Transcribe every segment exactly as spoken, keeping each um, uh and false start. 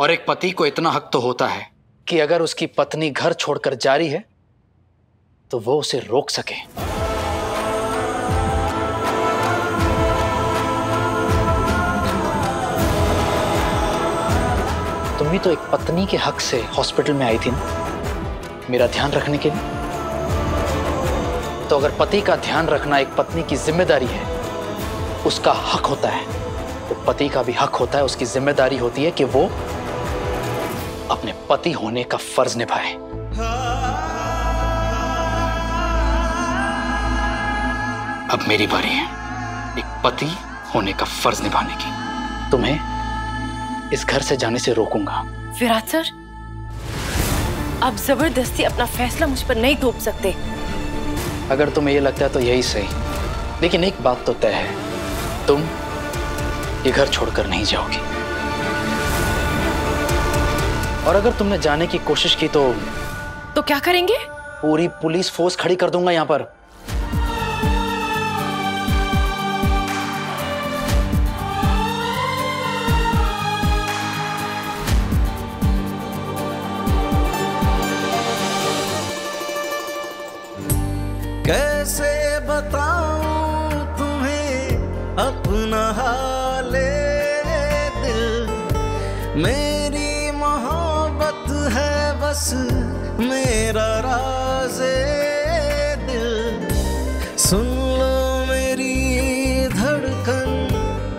और एक पति को इतना हक तो होता है कि अगर उसकी पत्नी घर छोड़कर जा रही है तो वो उसे रोक सके। तुम भी तो एक पत्नी के हक से हॉस्पिटल में आई थी ना, मेरा ध्यान रखने के लिए। तो अगर पति का ध्यान रखना एक पत्नी की जिम्मेदारी है, उसका हक होता है, तो पति का भी हक होता है, उसकी जिम्मेदारी होती है कि वो अपने पति होने का फर्ज निभाए। अब मेरी बारी है एक पति होने का फर्ज निभाने की। तुम्हें इस घर से जाने से रोकूंगा। विराट सर, आप जबरदस्ती अपना फैसला मुझ पर नहीं थोप सकते। अगर तुम्हें ये लगता है तो यही सही, लेकिन एक बात तो तय है, तुम ये घर छोड़कर नहीं जाओगी। और अगर तुमने जाने की कोशिश की तो तो क्या करेंगे? पूरी पुलिस फोर्स खड़ी कर दूंगा यहाँ पर। कैसे बताऊं तुम्हें अपना हाले दिल, मेरी मोहब्बत है बस मेरा राज़े दिल। सुन लो मेरी धड़कन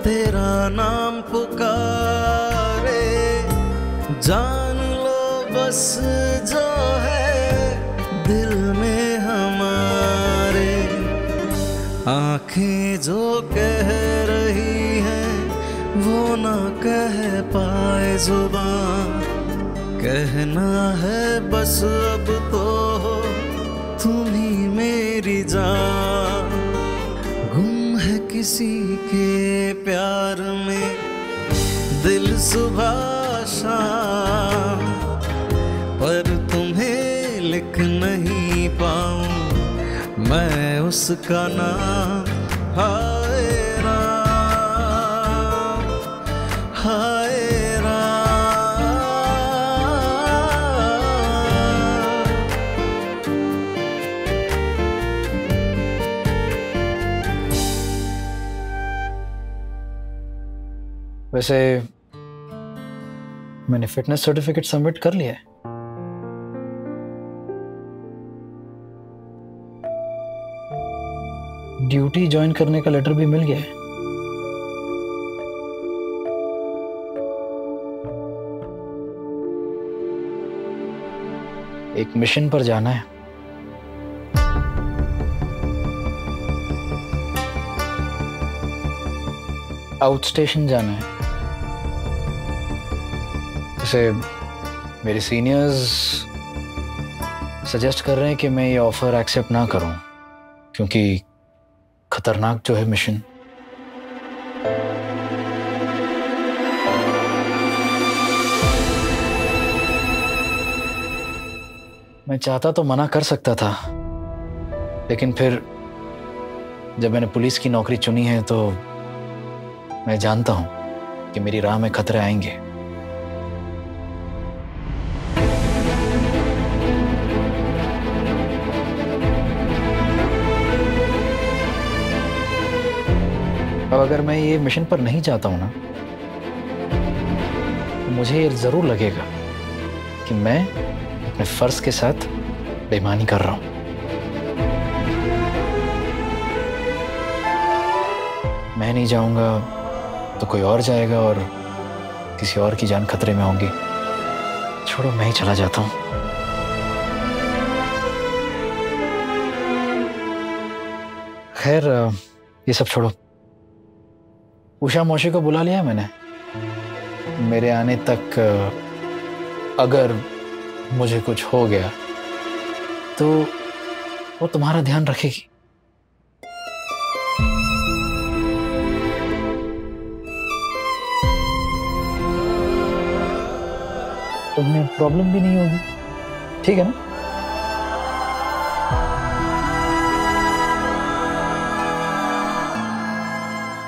तेरा नाम पुकारे, जान लो बस जो है दिल में हमारे। आंखें जो कह रही हैं वो ना कह पाए जुबान, कहना है बस अब तो तुम ही मेरी जान। गुम है किसी के प्यार में दिल सुबह शाम, पर तुम्हें लिख नहीं पाऊं मैं उसका नाम। हाय राम, हाय राम। वैसे मैंने फिटनेस सर्टिफिकेट सबमिट कर लिया है। ड्यूटी ज्वाइन करने का लेटर भी मिल गया है। एक मिशन पर जाना है। आउट स्टेशन जाना है। इसे मेरे सीनियर्स सजेस्ट कर रहे हैं कि मैं ये ऑफर एक्सेप्ट ना करूं क्योंकि खतरनाक जो है मिशन। मैं चाहता तो मना कर सकता था, लेकिन फिर जब मैंने पुलिस की नौकरी चुनी है तो मैं जानता हूं कि मेरी राह में खतरे आएंगे। अब अगर मैं ये मिशन पर नहीं जाता हूं ना, तो मुझे ये जरूर लगेगा कि मैं अपने फर्ज के साथ बेईमानी कर रहा हूं। मैं नहीं जाऊंगा तो कोई और जाएगा और किसी और की जान खतरे में होगी। छोड़ो, मैं ही चला जाता हूं। खैर, ये सब छोड़ो। उषा मौसी को बुला लिया मैंने। मेरे आने तक अगर मुझे कुछ हो गया तो वो तुम्हारा ध्यान रखेगी। तुम्हें प्रॉब्लम भी नहीं होगी, ठीक है ना?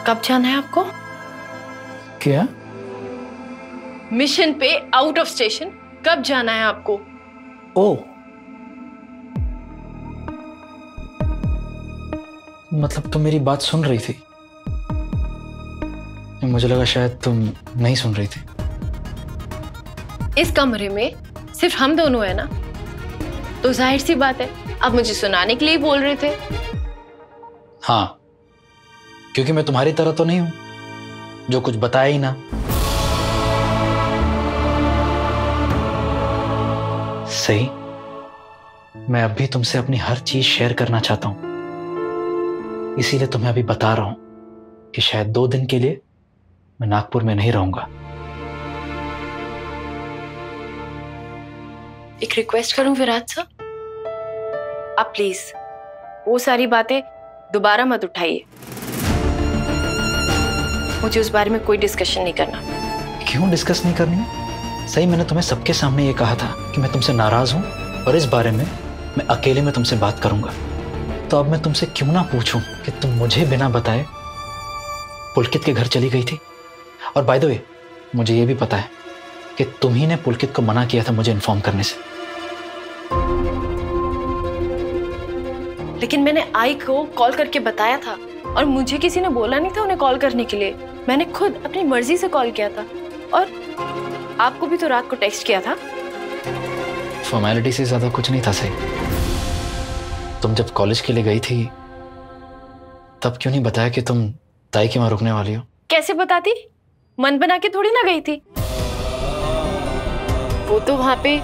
कब जाना है आपको? क्या मिशन पे आउट ऑफ स्टेशन कब जाना है आपको? ओ, मतलब तुम मेरी बात सुन रही थी, मुझे लगा शायद तुम नहीं सुन रही थी। इस कमरे में सिर्फ हम दोनों है ना, तो जाहिर सी बात है आप मुझे सुनाने के लिए ही बोल रहे थे। हाँ, क्योंकि मैं तुम्हारी तरह तो नहीं हूं जो कुछ बताया ही ना। सही, मैं अभी तुमसे अपनी हर चीज शेयर करना चाहता हूं, इसीलिए तुम्हें अभी बता रहा हूं कि शायद दो दिन के लिए मैं नागपुर में नहीं रहूंगा। एक रिक्वेस्ट करूं विराट साहब, आप प्लीज वो सारी बातें दोबारा मत उठाइए। मुझे उस बारे में कोई डिस्कशन नहीं करना। क्यों डिस्कस नहीं करनी? सही, मैंने तुम्हें सबके सामने ये कहा था कि मैं तुमसे नाराज हूँ और इस बारे में मैं अकेले में तुमसे बात करूंगा। तो अब मैं तुमसे क्यों ना पूछूं कि तुम मुझे बिना बताए पुलकित के घर चली गई थी। और बाय द वे, मुझे ये भी पता है कि तुम्ही ने पुलकित को मना किया था मुझे इन्फॉर्म करने से। लेकिन मैंने आई को कॉल करके बताया था और मुझे किसी ने बोला नहीं था उन्हें कॉल करने के लिए। मैंने खुद अपनी मर्जी से कॉल किया था और आपको भी तो रात को टेक्स्ट किया था। फॉर्मेलिटी से ज्यादा कुछ नहीं था। सही, तुम जब कॉलेज के लिए गई थी तब क्यों नहीं बताया कि तुम ताई के वहां रुकने वाली हो? कैसे बताती, मन बना के थोड़ी ना गई थी। वो तो वहां पे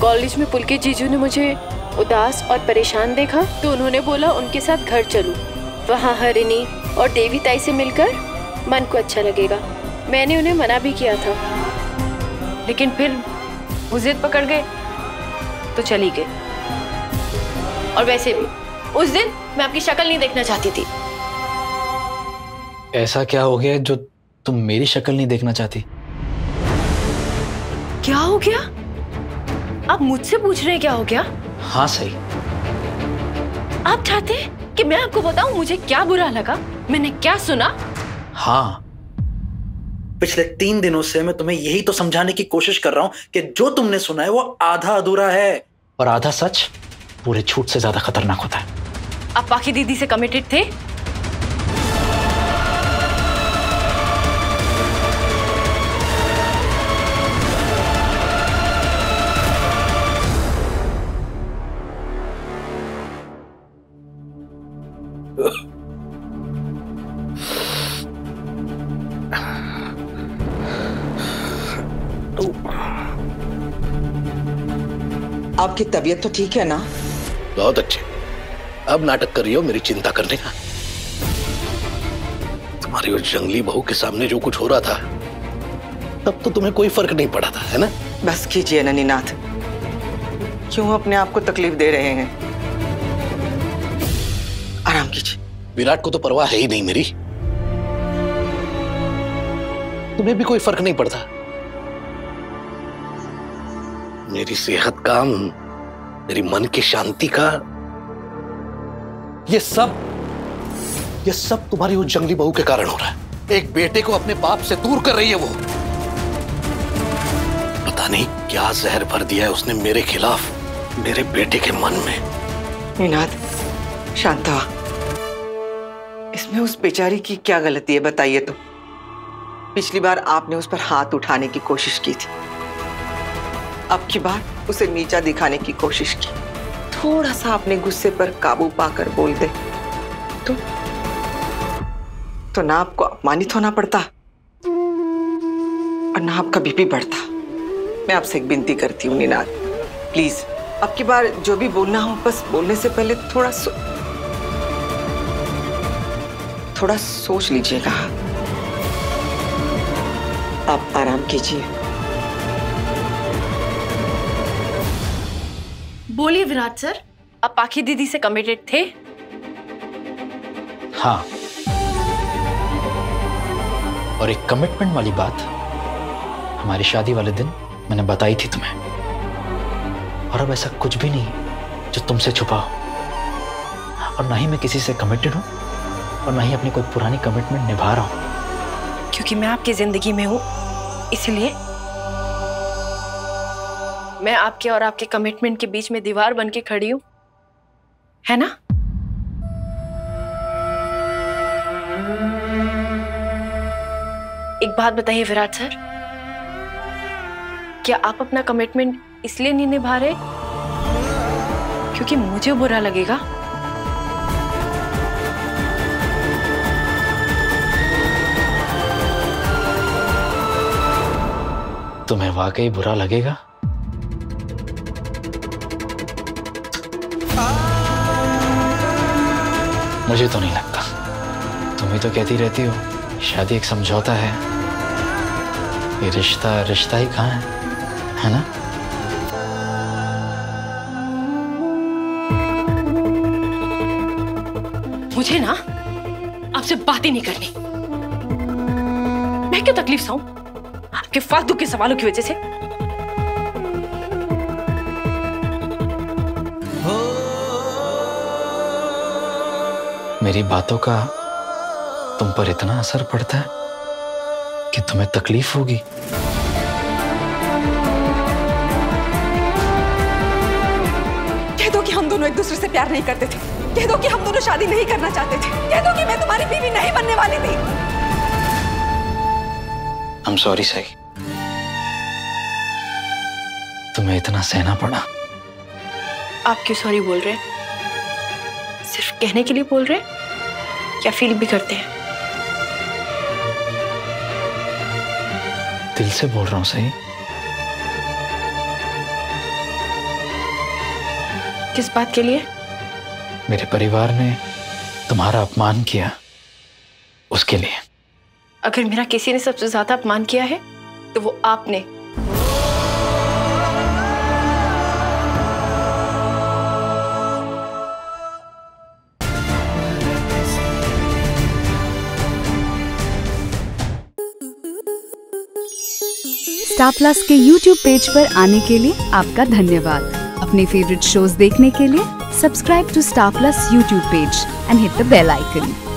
कॉलेज में पुलकित जीजू ने मुझे उदास और परेशान देखा तो उन्होंने बोला उनके साथ घर चलूं, वहाँ हरिणी और देवी ताई से मिलकर मन को अच्छा लगेगा। मैंने उन्हें मना भी किया था, लेकिन फिर वो जिद पकड़ गए तो चली गए। और वैसे भी उस दिन मैं आपकी शक्ल नहीं देखना चाहती थी। ऐसा क्या हो गया जो तुम मेरी शक्ल नहीं देखना चाहती? क्या हो गया? आप मुझसे पूछ रहे हैं क्या हो गया? हाँ सही, आप चाहते हैं कि मैं आपको बताऊं मुझे क्या बुरा लगा, मैंने क्या सुना? हाँ, पिछले तीन दिनों से मैं तुम्हें यही तो समझाने की कोशिश कर रहा हूं कि जो तुमने सुना है वो आधा अधूरा है और आधा सच पूरे झूठ से ज्यादा खतरनाक होता है। आप पाखी दीदी से कमिटेड थे? आपकी तबीयत तो ठीक है ना? बहुत अच्छी। अब नाटक कर रही हो मेरी चिंता करने का? तुम्हारी उस जंगली बहू के सामने जो कुछ हो रहा था तब तो तुम्हें कोई फर्क नहीं पड़ा था, है ना? बस कीजिए ना निनाद, क्यों अपने आप को तकलीफ दे रहे हैं? आराम कीजिए। विराट को तो परवाह है ही नहीं मेरी, तुम्हें भी कोई फर्क नहीं पड़ता। मेरी सेहत का, मेरी मन की शांति का, ये सब ये सब तुम्हारी उस जंगली बहू के कारण हो रहा है। एक बेटे को अपने बाप से दूर कर रही है वो। पता नहीं क्या जहर भर दिया है उसने मेरे खिलाफ, मेरे बेटे के मन में। निनाद, शांत हो। इसमें उस बेचारी की क्या गलती है बताइए तुम? पिछली बार आपने उस पर हाथ उठाने की कोशिश की थी, अब की बार उसे नीचा दिखाने की कोशिश की। थोड़ा सा अपने गुस्से पर काबू पाकर बोल दे तो, तो ना आपको अपमानित होना पड़ता और ना आपका बीपी बढ़ता। मैं आपसे एक विनती करती हूँ निनाद, प्लीज अब की बार जो भी बोलना हो बस बोलने से पहले थोड़ा सो, थोड़ा सोच लीजिएगा। आप आराम कीजिए। बोलिए विराट सर, आप पाखी दीदी से कमिटेड थे? हाँ, और एक कमिटमेंट वाली बात हमारी शादी वाले दिन मैंने बताई थी तुम्हें। और अब ऐसा कुछ भी नहीं जो तुमसे छुपा हो, और ना ही मैं किसी से कमिटेड हूँ और ना ही अपनी कोई पुरानी कमिटमेंट निभा रहा हूँ। क्योंकि मैं आपकी जिंदगी में हूँ, इसलिए मैं आपके और आपके कमिटमेंट के बीच में दीवार बन के खड़ी हूं, है ना? एक बात बताइए विराट सर, क्या आप अपना कमिटमेंट इसलिए नहीं निभा रहे क्योंकि मुझे बुरा लगेगा? तुम्हें वाकई बुरा लगेगा? मुझे तो नहीं लगता। तुम ही तो कहती रहती हो शादी एक समझौता है, ये रिश्ता रिश्ता ही कहाँ है, है ना? मुझे ना आपसे बात ही नहीं करनी। मैं क्यों तकलीफ सहूं आपके फालतू के सवालों की वजह से? मेरी बातों का तुम पर इतना असर पड़ता है कि तुम्हें तकलीफ होगी। कह दो कि हम दोनों एक दूसरे से प्यार नहीं करते थे, कह दो कि हम दोनों शादी नहीं करना चाहते थे, कह दो कि मैं तुम्हारी बीवी नहीं बनने वाली थी। आई एम सॉरी सही, तुम्हें इतना सहना पड़ा। आप क्यों सॉरी बोल रहे हैं? सिर्फ कहने के लिए बोल रहे हैं या फील भी करते हैं? दिल से बोल रहा हूं सही। किस बात के लिए? मेरे परिवार ने तुम्हारा अपमान किया, उसके लिए। अगर मेरा किसी ने सबसे ज्यादा अपमान किया है तो वो आपने। स्टार प्लस के यूट्यूब पेज पर आने के लिए आपका धन्यवाद। अपने फेवरेट शोज देखने के लिए subscribe to star plus YouTube page and hit the bell icon.